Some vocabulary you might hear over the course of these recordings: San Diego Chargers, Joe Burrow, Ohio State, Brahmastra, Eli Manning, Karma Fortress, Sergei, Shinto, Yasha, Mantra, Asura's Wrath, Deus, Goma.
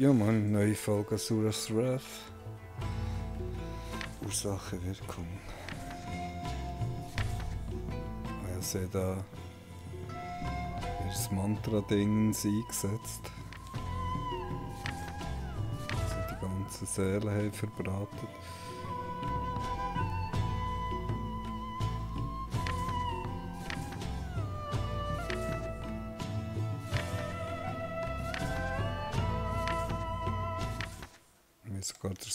Ja Mann, neue Folge Asura's Wrath. Ursache, Wirkung. Ich sehe da das Mantra-Ding eingesetzt. Also die ganze Seele haben verbraten.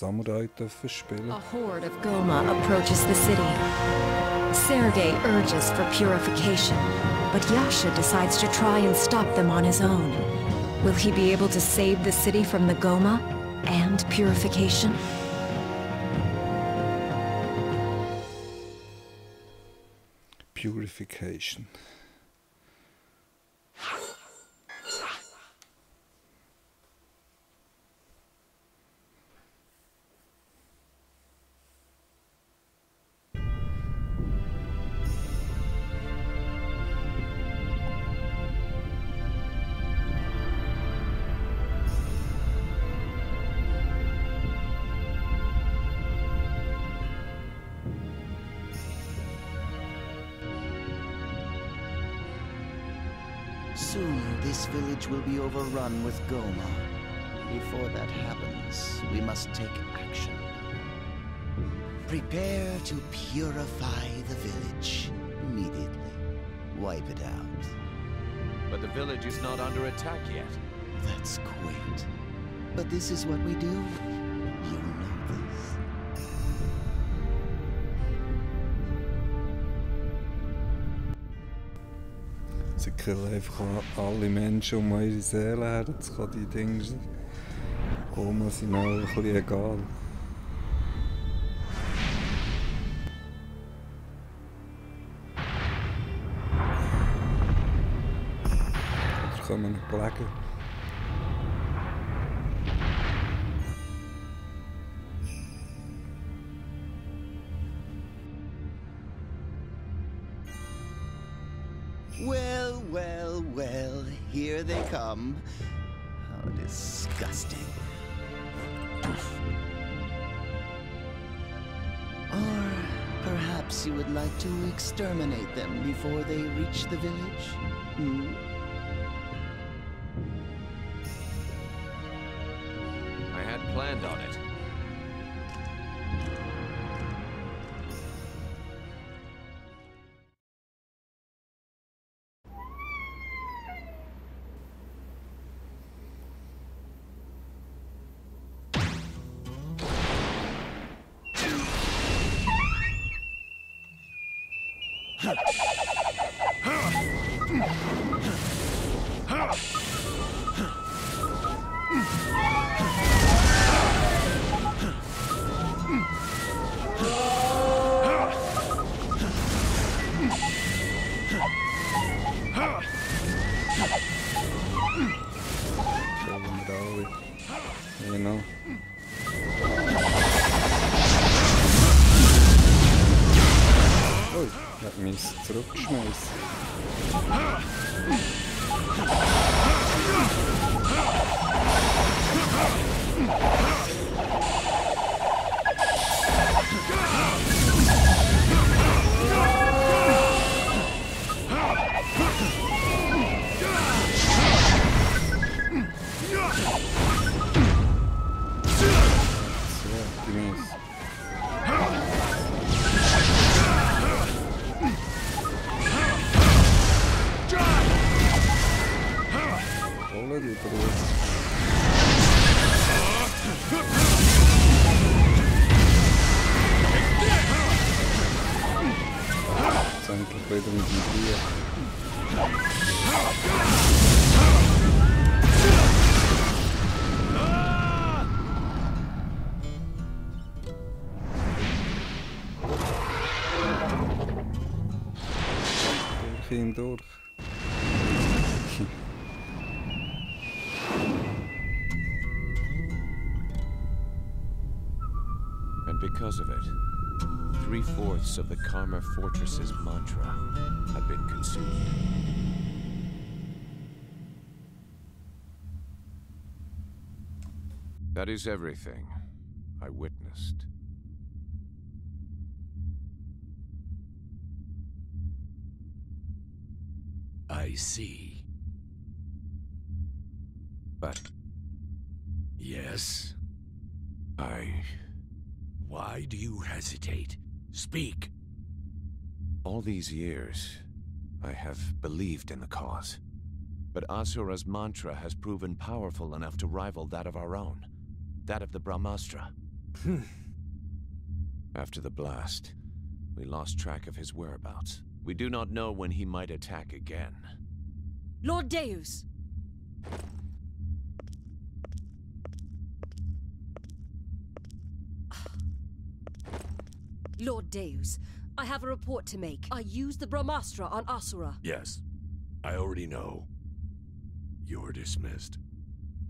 Samurai dürfen spielen. A horde of Goma approaches the city. Sergei urges for purification, but Yasha decides to try and stop them on his own. Will he be able to save the city from the Goma and purification? Purification. Soon, this village will be overrun with Goma. Before that happens, we must take action. Prepare to purify the village immediately. Wipe it out. But the village is not under attack yet. That's quaint. But this is what we do. You know this. Sie killen einfach alle Menschen, um eure Seele herzukommen. Die Dinge sind mir ein bisschen egal. Oder können wir nicht belegen? Well, here they come. How disgusting. Or perhaps you would like to exterminate them before they reach the village? Hmm? I had planned on it. Durch. And because of it, 3/4 of the Karma Fortress's mantra had been consumed. That is everything I witnessed. I see. But... Yes? Why do you hesitate? Speak! All these years, I have believed in the cause. But Asura's mantra has proven powerful enough to rival that of our own. That of the Brahmastra. After the blast, we lost track of his whereabouts. We do not know when he might attack again. Lord Deus! Lord Deus, I have a report to make. I used the Brahmastra on Asura. Yes, I already know. You're dismissed.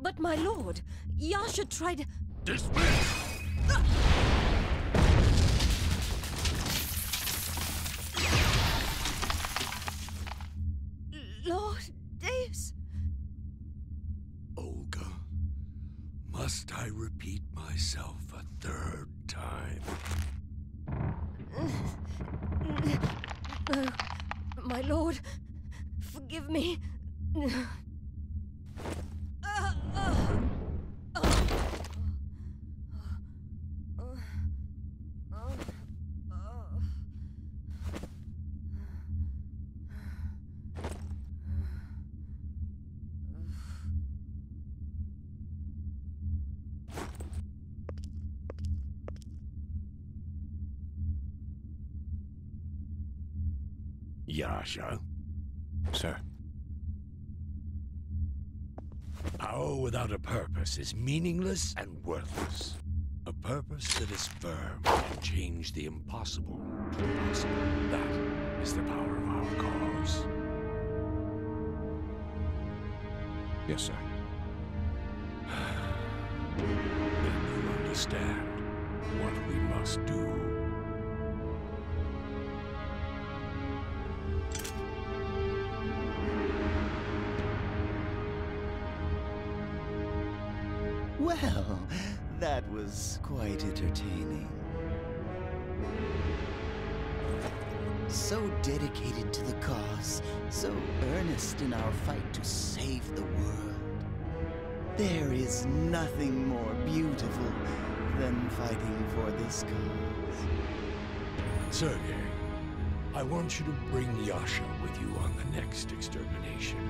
But my lord, Yasha tried to... Dismiss! Lord Deus... Olga, must I repeat myself a third time? No, my lord, forgive me. Yasha? Sir? Power without a purpose is meaningless and worthless. A purpose that is firm can change the impossible to possible. That is the power of our cause. Yes, sir. Then you understand what we must do. Well, that was quite entertaining. So dedicated to the cause, so earnest in our fight to save the world. There is nothing more beautiful than fighting for this cause. Sergei, I want you to bring Yasha with you on the next extermination.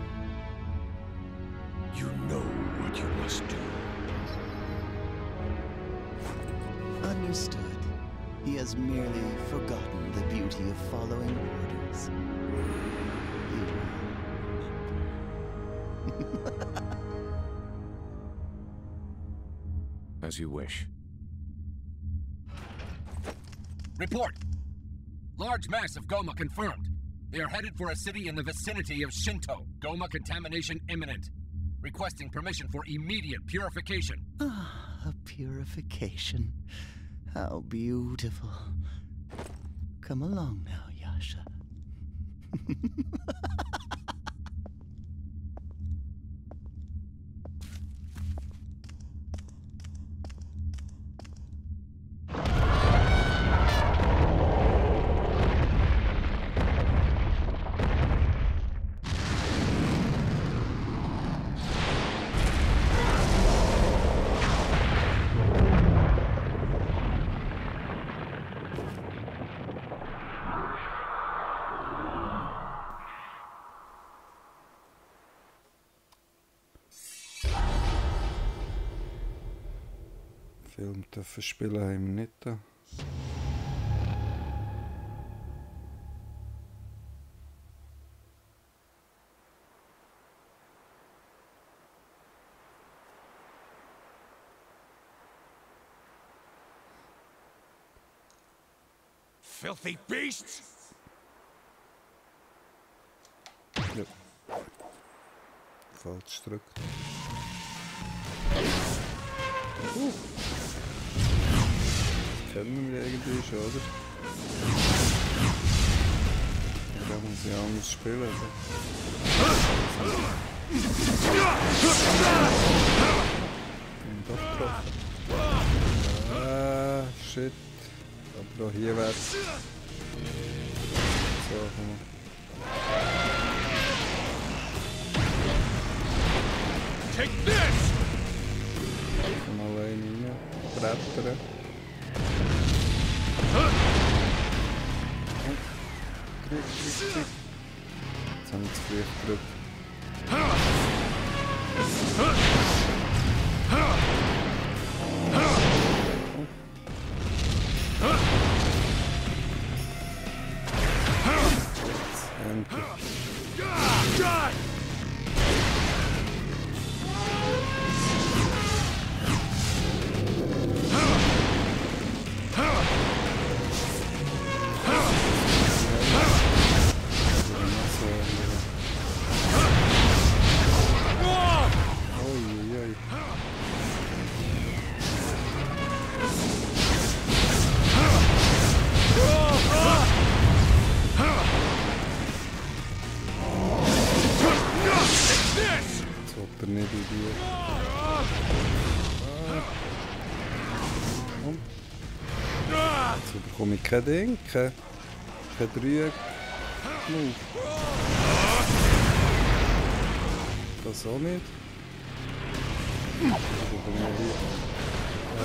You know what you must do. Understood. He has merely forgotten the beauty of following orders. As you wish. Report! Large mass of Goma confirmed. They are headed for a city in the vicinity of Shinto. Goma contamination imminent. Requesting permission for immediate purification. A purification. How beautiful. Come along now, Yasha. Film dürfen Spieler im Netten. Filthy beasts! Ja. Falsch gedrückt. Können wir irgendwie schon, oder? Da muss ich anders spielen. Oder? Und abgetroffen. shit. Obwohl hier was. So, take this! Mal rein, brettern. Krieg. Jetzt haben wir zu viel gedrückt. Kein Ding, kein Dreieck. Das auch nicht. Das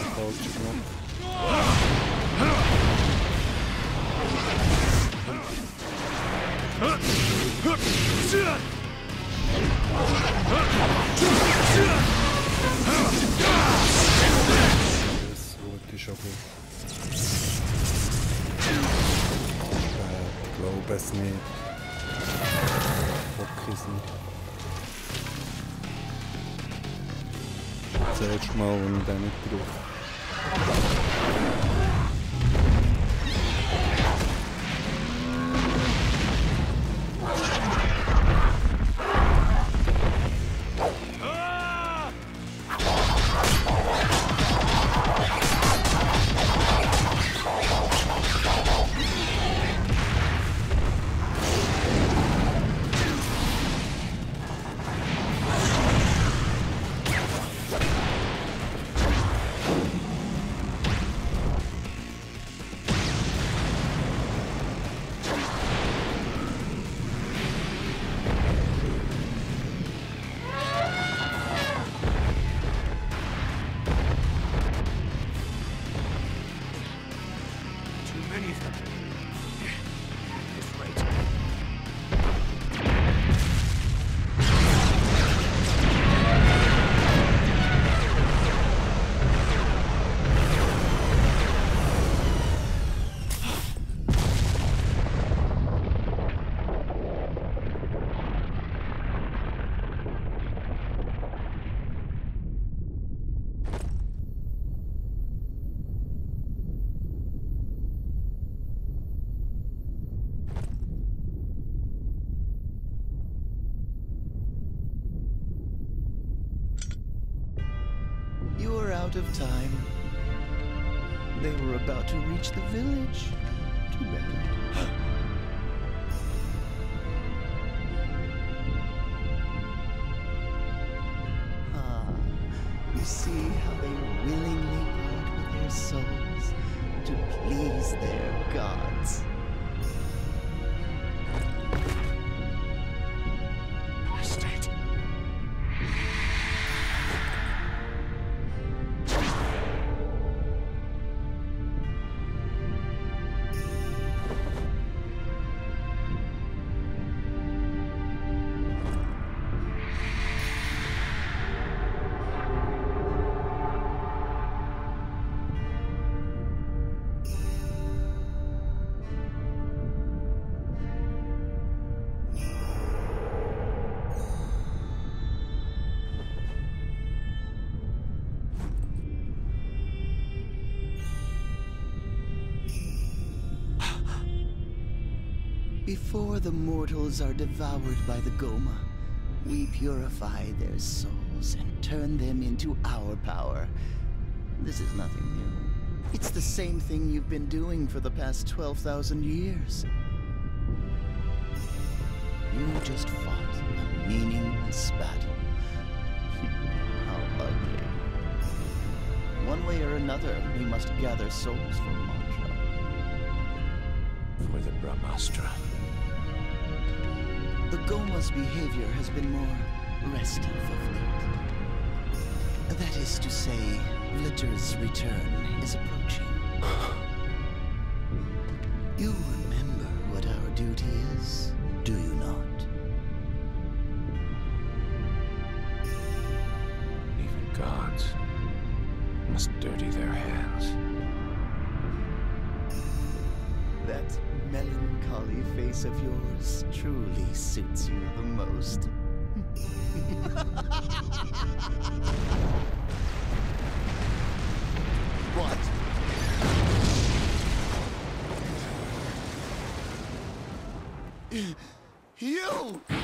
wollte ich aber. Ich glaube es nicht. Fokus nicht. Das erste Mal, wenn ich den nicht of time. They were about to reach the village. Too bad. You see how they willingly part with their souls to please their gods. Before the mortals are devoured by the Goma, we purify their souls and turn them into our power. This is nothing new. It's the same thing you've been doing for the past 12,000 years. You just fought a meaningless battle. How ugly. One way way or another, we must gather souls for Mantra. For the Brahmastra. The Goma's behavior has been more restive of late. That is to say, Litter's return is approaching. You remember what our duty is, do you not? Even gods must dirty their hands. That melancholy face of yours truly suits you the most. What? You!